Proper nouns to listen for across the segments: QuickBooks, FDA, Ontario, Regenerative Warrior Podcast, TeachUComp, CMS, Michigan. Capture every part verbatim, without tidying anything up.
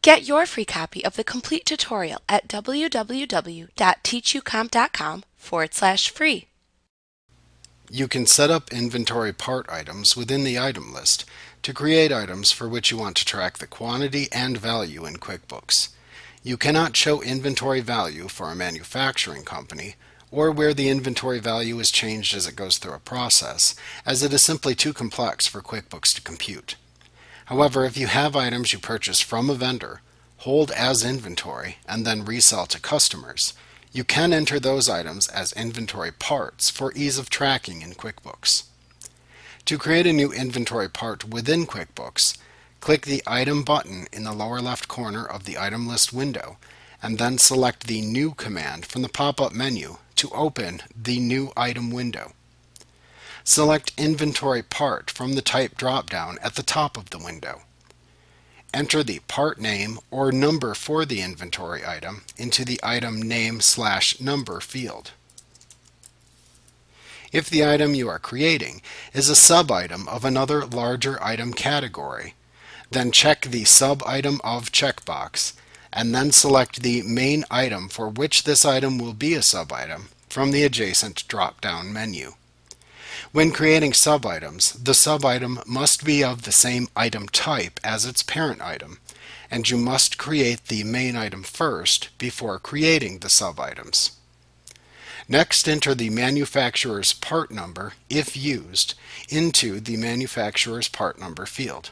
Get your free copy of the complete tutorial at w w w dot teachucomp dot com forward slash free. You can set up inventory part items within the item list to create items for which you want to track the quantity and value in QuickBooks. You cannot show inventory value for a manufacturing company or where the inventory value is changed as it goes through a process, as it is simply too complex for QuickBooks to compute. However, if you have items you purchase from a vendor, hold as inventory, and then resell to customers, you can enter those items as inventory parts for ease of tracking in QuickBooks. To create a new inventory part within QuickBooks, click the Item button in the lower left corner of the Item List window, and then select the New command from the pop-up menu to open the New Item window. Select Inventory Part from the Type drop-down at the top of the window. Enter the part name or number for the inventory item into the Item Name slash Number field. If the item you are creating is a sub-item of another larger item category, then check the Sub-Item of checkbox, and then select the main item for which this item will be a sub-item from the adjacent drop-down menu. When creating sub-items, the sub-item must be of the same item type as its parent item, and you must create the main item first before creating the sub-items. Next, enter the manufacturer's part number, if used, into the manufacturer's part number field.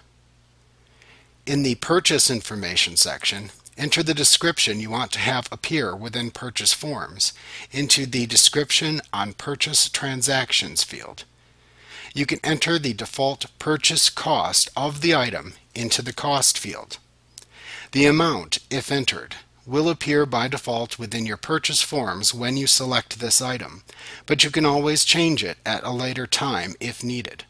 In the Purchase Information section, enter the description you want to have appear within Purchase Forms into the Description on Purchase Transactions field. You can enter the default purchase cost of the item into the Cost field. The amount, if entered, will appear by default within your Purchase Forms when you select this item, but you can always change it at a later time if needed.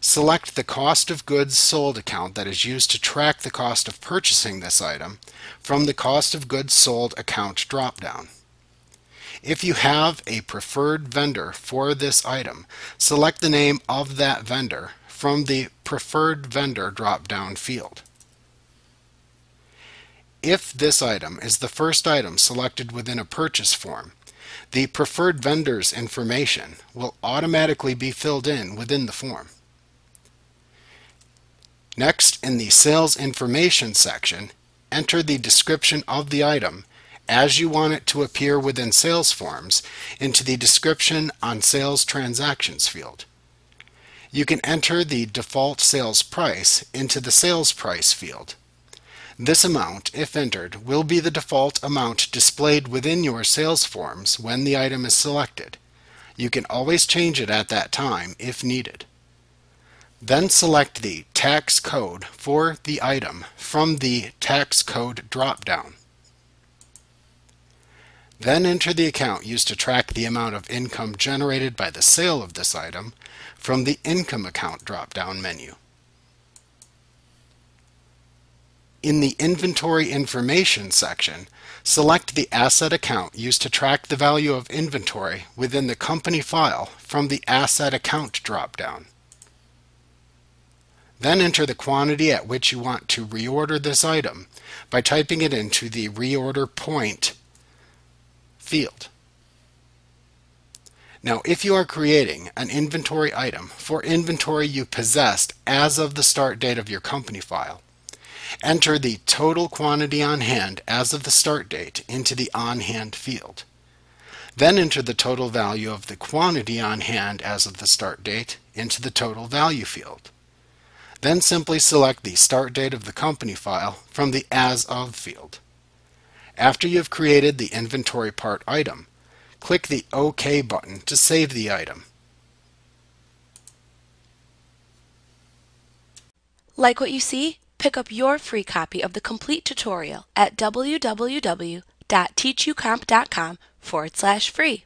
Select the Cost of Goods Sold account that is used to track the cost of purchasing this item from the Cost of Goods Sold account drop-down. If you have a preferred vendor for this item, select the name of that vendor from the Preferred Vendor drop-down field. If this item is the first item selected within a purchase form, the preferred vendor's information will automatically be filled in within the form. Next, in the Sales Information section, enter the description of the item as you want it to appear within Sales Forms into the Description on Sales Transactions field. You can enter the default sales price into the Sales Price field. This amount, if entered, will be the default amount displayed within your Sales Forms when the item is selected. You can always change it at that time if needed. Then select the Tax Code for the item from the Tax Code drop-down. Then enter the account used to track the amount of income generated by the sale of this item from the Income Account drop-down menu. In the Inventory Information section, select the Asset Account used to track the value of inventory within the company file from the Asset Account drop-down. Then enter the quantity at which you want to reorder this item by typing it into the Reorder Point field. Now, if you are creating an inventory item for inventory you possessed as of the start date of your company file, enter the total quantity on hand as of the start date into the On Hand field. Then enter the total value of the quantity on hand as of the start date into the Total Value field. Then simply select the start date of the company file from the As Of field. After you have created the inventory part item, click the OK button to save the item. Like what you see? Pick up your free copy of the complete tutorial at w w w dot teachucomp dot com forward slash free.